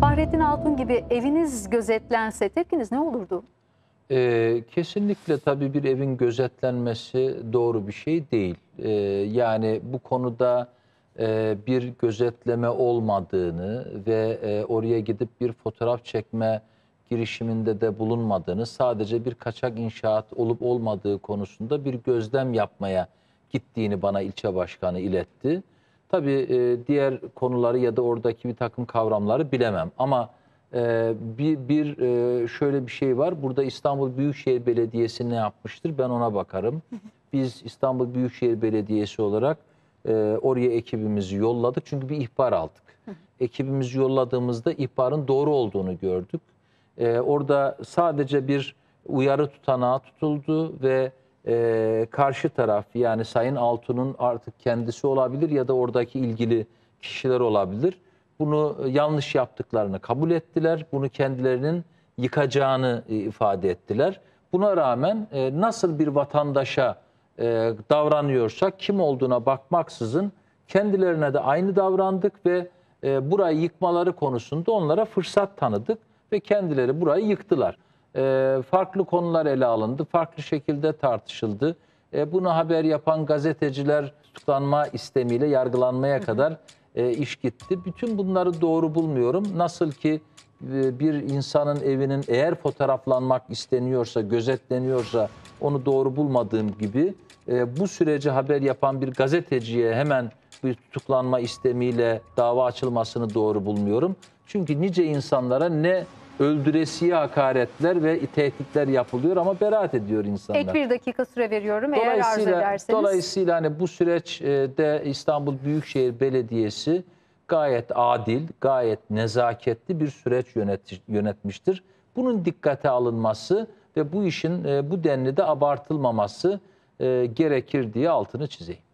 Fahrettin Altun gibi eviniz gözetlense tepkiniz ne olurdu? Kesinlikle tabii bir evin gözetlenmesi doğru bir şey değil. Yani bu konuda bir gözetleme olmadığını ve oraya gidip bir fotoğraf çekme girişiminde de bulunmadığını, sadece bir kaçak inşaat olup olmadığı konusunda bir gözlem yapmaya gittiğini bana ilçe başkanı iletti. Tabii diğer konuları ya da oradaki bir takım kavramları bilemem ama şöyle bir şey var. Burada İstanbul Büyükşehir Belediyesi ne yapmıştır? Ben ona bakarım. Biz İstanbul Büyükşehir Belediyesi olarak oraya ekibimizi yolladık. Çünkü bir ihbar aldık. Ekibimizi yolladığımızda ihbarın doğru olduğunu gördük. Orada sadece bir uyarı tutanağı tutuldu ve karşı taraf, yani Sayın Altun'un artık kendisi olabilir ya da oradaki ilgili kişiler olabilir, bunu yanlış yaptıklarını kabul ettiler. Bunu kendilerinin yıkacağını ifade ettiler. Buna rağmen nasıl bir vatandaşa davranıyorsak, kim olduğuna bakmaksızın kendilerine de aynı davrandık ve burayı yıkmaları konusunda onlara fırsat tanıdık ve kendileri burayı yıktılar. Farklı konular ele alındı, farklı şekilde tartışıldı. Bunu haber yapan gazeteciler tutanma istemiyle yargılanmaya kadar iş gitti. Bütün bunları doğru bulmuyorum. Nasıl ki bir insanın evinin eğer fotoğraflanmak isteniyorsa, gözetleniyorsa onu doğru bulmadığım gibi bu süreci haber yapan bir gazeteciye hemen bir tutuklanma istemiyle dava açılmasını doğru bulmuyorum. Çünkü nice insanlara ne öldüresiye hakaretler ve tehditler yapılıyor ama beraat ediyor insanlar. Tek bir dakika süre veriyorum eğer arz ederseniz. Dolayısıyla hani bu süreçte İstanbul Büyükşehir Belediyesi gayet adil, gayet nezaketli bir süreç yönetmiştir. Bunun dikkate alınması ve bu işin bu denli de abartılmaması gerekir diye altını çizeyim.